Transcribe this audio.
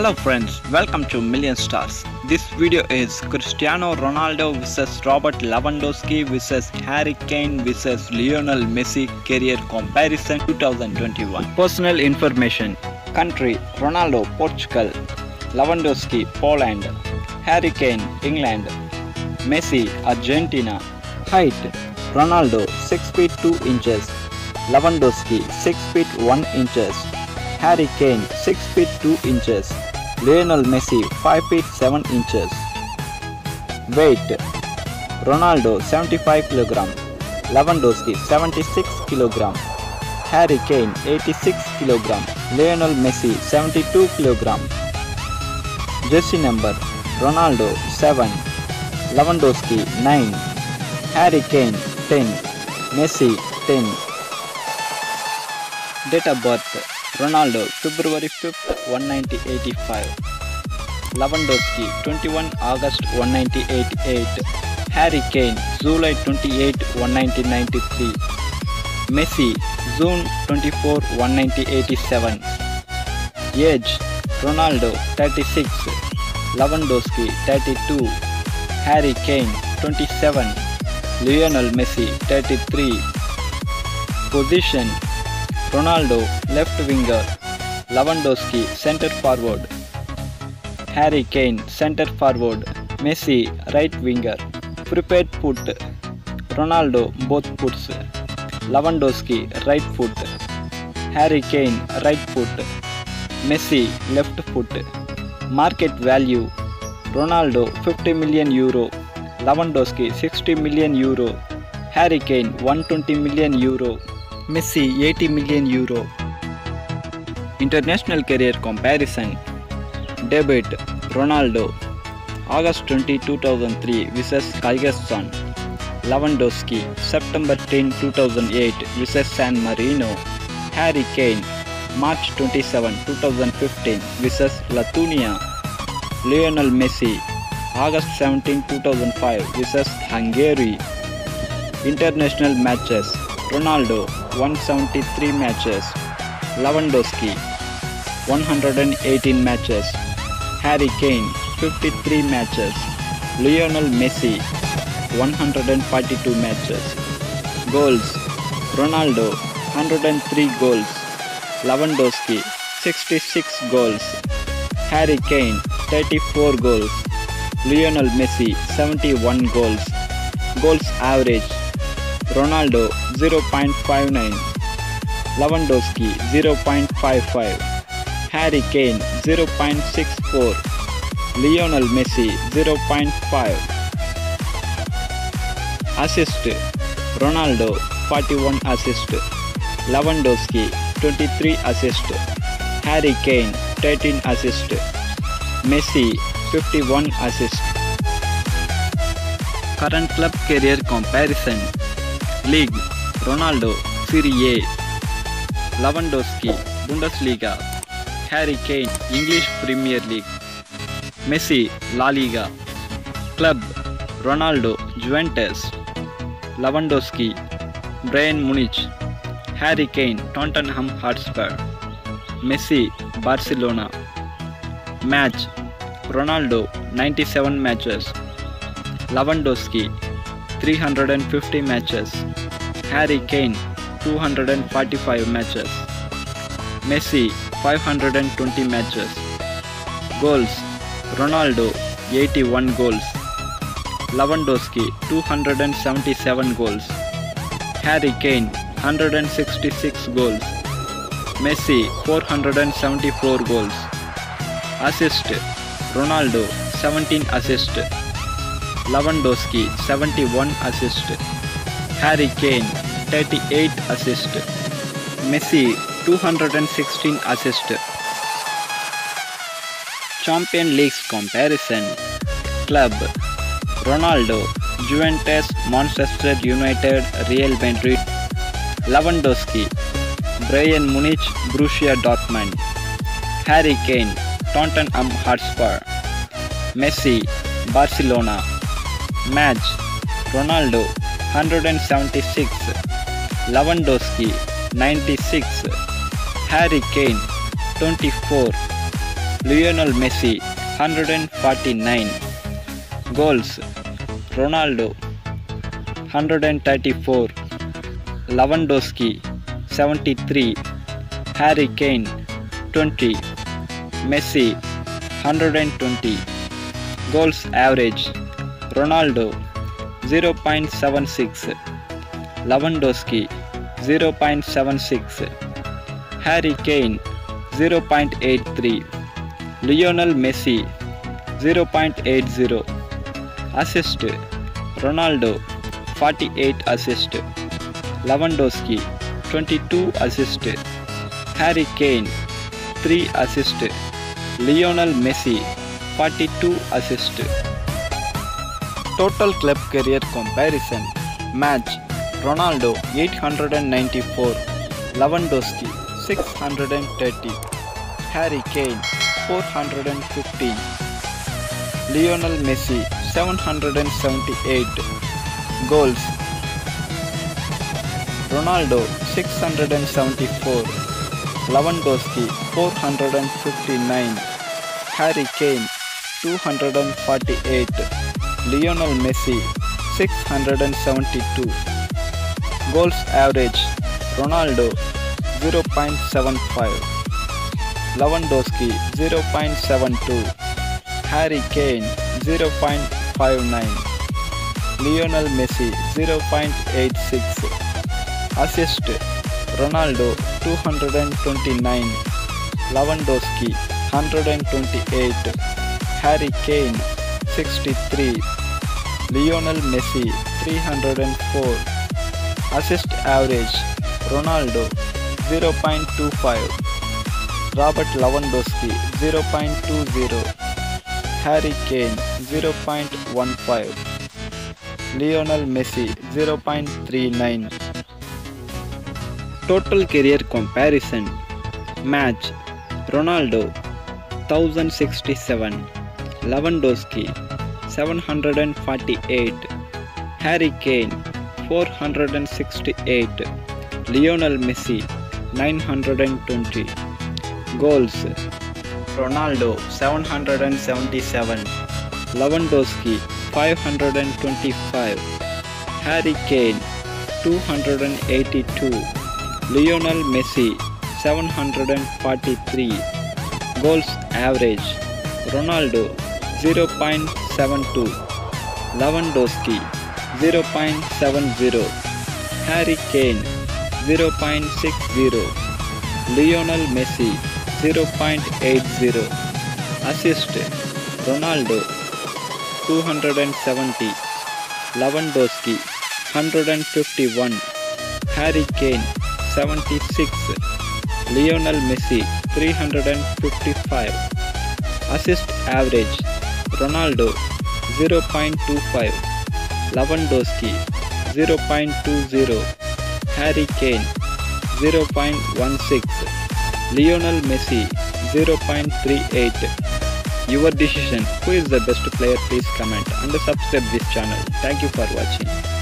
Hello friends, welcome to Million Stars. This video is Cristiano Ronaldo vs Robert Lewandowski vs Harry Kane vs Lionel Messi career comparison 2021. Personal information. Country: Ronaldo, Portugal. Lewandowski, Poland. Harry Kane, England. Messi, Argentina. Height: Ronaldo, 6 feet 2 inches. Lewandowski, 6 feet 1 inches. Harry Kane, 6 feet 2 inches. Lionel Messi, 5 feet 7 inches. Weight: Ronaldo, 75 kg. Lewandowski, 76 kg. Harry Kane, 86 kg. Lionel Messi, 72 kg. Jersey number: Ronaldo, 7. Lewandowski, 9. Harry Kane, 10. Messi, 10. Date of birth: Ronaldo, February 5th, 1985. Lewandowski, 21 August 1988. Harry Kane, July 28, 1993. Messi, June 24, 1987. Age: Ronaldo, 36. Lewandowski, 32. Harry Kane, 27. Lionel Messi, 33. Position: Ronaldo, left winger. Lewandowski, center forward. Harry Kane, center forward. Messi, right winger. Prepared foot: Ronaldo, both foots. Lewandowski, right foot. Harry Kane, right foot. Messi, left foot. Market value: Ronaldo, 50 million euro. Lewandowski, 60 million euro. Harry Kane, 120 million euro. Messi, 80 million euro. International career comparison. Debut: Ronaldo, August 20, 2003 vs Kyrgyzstan. Lewandowski, September 10, 2008 vs San Marino. Harry Kane, March 27, 2015 vs Latvia. Lionel Messi, August 17, 2005 vs Hungary. International matches: Ronaldo, 173 matches. Lewandowski, 118 matches. Harry Kane, 53 matches. Lionel Messi, 142 matches. Goals: Ronaldo, 103 goals. Lewandowski, 66 goals. Harry Kane, 34 goals. Lionel Messi, 71 goals. Goals average: Ronaldo, 0.59. Lewandowski, 0.55. Harry Kane, 0.64. Lionel Messi, 0.5. Assist: Ronaldo, 41 assist. Lewandowski, 23 assist. Harry Kane, 13 assist. Messi, 51 assist. Current club career comparison. League: Ronaldo, Serie A. Lewandowski, Bundesliga. Harry Kane, English Premier League. Messi, La Liga. Club: Ronaldo, Juventus. Lewandowski, Bayern Munich. Harry Kane, Tottenham Hotspur. Messi, Barcelona. Match: Ronaldo, 97 matches. Lewandowski, 350 matches. Harry Kane, 245 matches. Messi, 520 matches. Goals: Ronaldo, 81 goals. Lewandowski, 277 goals. Harry Kane, 166 goals. Messi, 474 goals. Assist: Ronaldo, 17 assist. Lewandowski, 71 assist. Harry Kane, 38 assist. Messi, 216 assist. Champion Leagues comparison. Club: Ronaldo, Juventus, Manchester United, Real Madrid. Lewandowski, Bayern Munich, Borussia Dortmund. Harry Kane, Tottenham Hotspur. Messi, Barcelona. Match: Ronaldo, 176. Lewandowski, 96. Harry Kane, 24. Lionel Messi 149 goals. Ronaldo 134, Lewandowski 73, Harry Kane 20, Messi 120. Goals average: Ronaldo 0.76, Lewandowski 0.76, Harry Kane 0.83, Lionel Messi 0.80. Assist: Ronaldo 48 assist, Lewandowski 22 assist, Harry Kane 3 assist, Lionel Messi 42 assist. Total club career comparison match: Ronaldo 894, Lewandowski 630, Harry Kane 415, Lionel Messi 778. Goals: Ronaldo 674, Lewandowski 459, Harry Kane 248, Lionel Messi 672. Goals average: Ronaldo 0.75, Lewandowski 0.72, Harry Kane 0.59, Lionel Messi 0.86. Assist: Ronaldo 229, Lewandowski 128, Harry Kane 63, Lionel Messi 304. Assist average: Ronaldo 0.25, Robert Lewandowski 0.20, Harry Kane 0.15, Lionel Messi 0.39. Total career comparison match: Ronaldo 1067, Lewandowski 748, Harry Kane 468, Lionel Messi 920. Goals: Ronaldo 777, Lewandowski 525, Harry Kane 282, Lionel Messi 743. Goals average: Ronaldo 0.72, Lewandowski 0.70, Harry Kane 0.60, Lionel Messi 0.80. Assist: Ronaldo 270, Lewandowski 151, Harry Kane 76, Lionel Messi 355. Assist average: Ronaldo 0.25, Lewandowski 0.20, Harry Kane 0.16, Lionel Messi 0.38. Your decision. Who is the best player? Please comment and subscribe this channel. Thank you for watching.